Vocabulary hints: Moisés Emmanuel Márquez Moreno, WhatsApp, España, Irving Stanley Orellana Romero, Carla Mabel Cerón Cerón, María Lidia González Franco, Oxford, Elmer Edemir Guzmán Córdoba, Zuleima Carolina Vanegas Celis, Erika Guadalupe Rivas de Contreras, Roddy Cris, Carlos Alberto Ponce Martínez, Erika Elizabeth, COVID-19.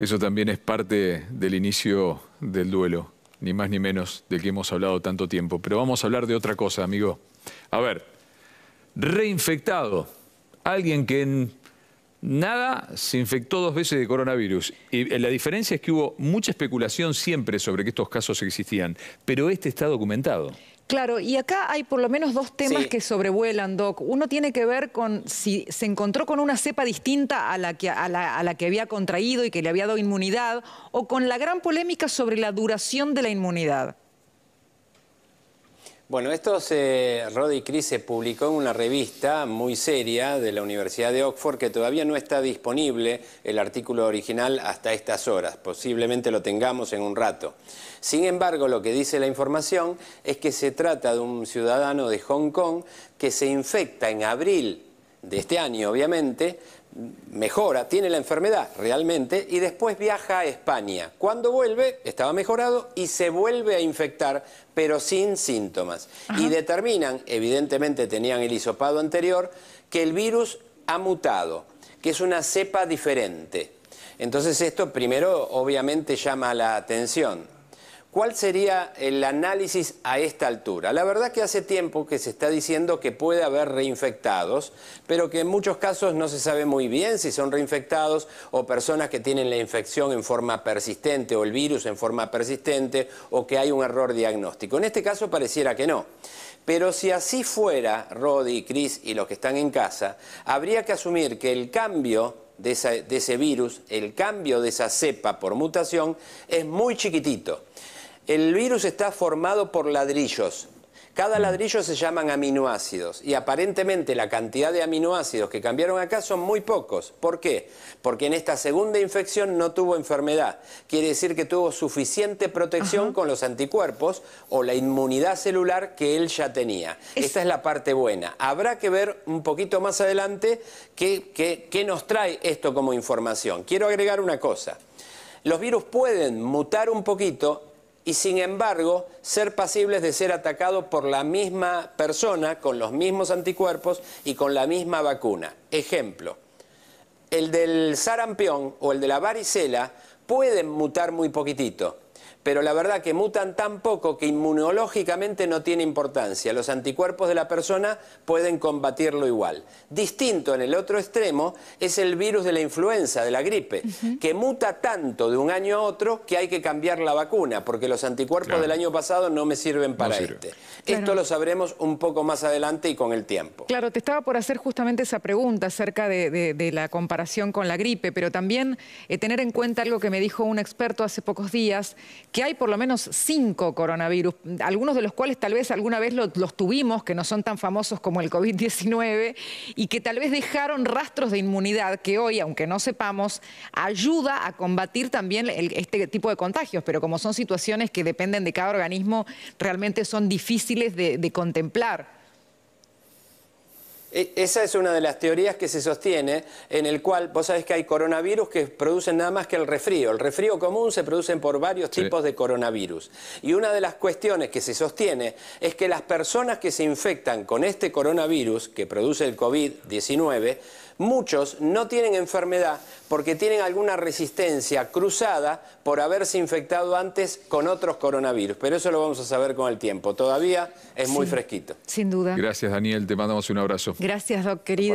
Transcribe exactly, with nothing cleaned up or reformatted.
Eso también es parte del inicio del duelo, ni más ni menos, del que hemos hablado tanto tiempo. Pero vamos a hablar de otra cosa, amigo. A ver, reinfectado. Alguien que en nada se infectó dos veces de coronavirus. Y la diferencia es que hubo mucha especulación siempre sobre que estos casos existían, pero este está documentado. Claro, y acá hay por lo menos dos temas sí. que sobrevuelan, Doc. Uno tiene que ver con si se encontró con una cepa distinta a la, que, a, la, a la que había contraído y que le había dado inmunidad, o con la gran polémica sobre la duración de la inmunidad. Bueno, esto, eh, Roddy Cris, se publicó en una revista muy seria de la Universidad de Oxford, que todavía no está disponible el artículo original hasta estas horas. Posiblemente lo tengamos en un rato. Sin embargo, lo que dice la información es que se trata de un ciudadano de Hong Kong que se infecta en abril de este año, obviamente, mejora, tiene la enfermedad realmente, y después viaja a España. Cuando vuelve, estaba mejorado y se vuelve a infectar, pero sin síntomas. Ajá. Y determinan, evidentemente tenían el hisopado anterior, que el virus ha mutado, que es una cepa diferente. Entonces esto primero obviamente llama la atención. ¿Cuál sería el análisis a esta altura? La verdad que hace tiempo que se está diciendo que puede haber reinfectados, pero que en muchos casos no se sabe muy bien si son reinfectados o personas que tienen la infección en forma persistente o el virus en forma persistente o que hay un error diagnóstico. En este caso pareciera que no. Pero si así fuera, Roddy, Cris y los que están en casa, habría que asumir que el cambio de, esa, de ese virus, el cambio de esa cepa por mutación, es muy chiquitito. El virus está formado por ladrillos. Cada ladrillo se llaman aminoácidos y aparentemente la cantidad de aminoácidos que cambiaron acá son muy pocos. ¿Por qué? Porque en esta segunda infección no tuvo enfermedad. Quiere decir que tuvo suficiente protección Ajá. con los anticuerpos o la inmunidad celular que él ya tenía. Es... Esta es la parte buena. Habrá que ver un poquito más adelante qué, qué, qué nos trae esto como información. Quiero agregar una cosa. Los virus pueden mutar un poquito y sin embargo ser pasibles de ser atacados por la misma persona, con los mismos anticuerpos y con la misma vacuna. Ejemplo, el del sarampión o el de la varicela pueden mutar muy poquitito, pero la verdad que mutan tan poco que inmunológicamente no tiene importancia. Los anticuerpos de la persona pueden combatirlo igual. Distinto en el otro extremo es el virus de la influenza, de la gripe, uh-huh. que muta tanto de un año a otro que hay que cambiar la vacuna, porque los anticuerpos claro. del año pasado no me sirven para no sirve. este. Claro. Esto lo sabremos un poco más adelante y con el tiempo. Claro, te estaba por hacer justamente esa pregunta acerca de, de, de la comparación con la gripe, pero también eh, tener en cuenta algo que me dijo un experto hace pocos días, que que hay por lo menos cinco coronavirus, algunos de los cuales tal vez alguna vez los, los tuvimos, que no son tan famosos como el COVID diecinueve, y que tal vez dejaron rastros de inmunidad que hoy, aunque no sepamos, ayuda a combatir también el, este tipo de contagios. Pero como son situaciones que dependen de cada organismo, realmente son difíciles de, de contemplar. Esa es una de las teorías que se sostiene, en el cual vos sabés que hay coronavirus que producen nada más que el resfrío. El resfrío común se producen por varios sí. tipos de coronavirus. Y una de las cuestiones que se sostiene es que las personas que se infectan con este coronavirus que produce el COVID diecinueve, muchos no tienen enfermedad porque tienen alguna resistencia cruzada por haberse infectado antes con otros coronavirus. Pero eso lo vamos a saber con el tiempo. Todavía es muy sí, fresquito. Sin duda. Gracias, Daniel. Te mandamos un abrazo. Gracias, Doc, querido.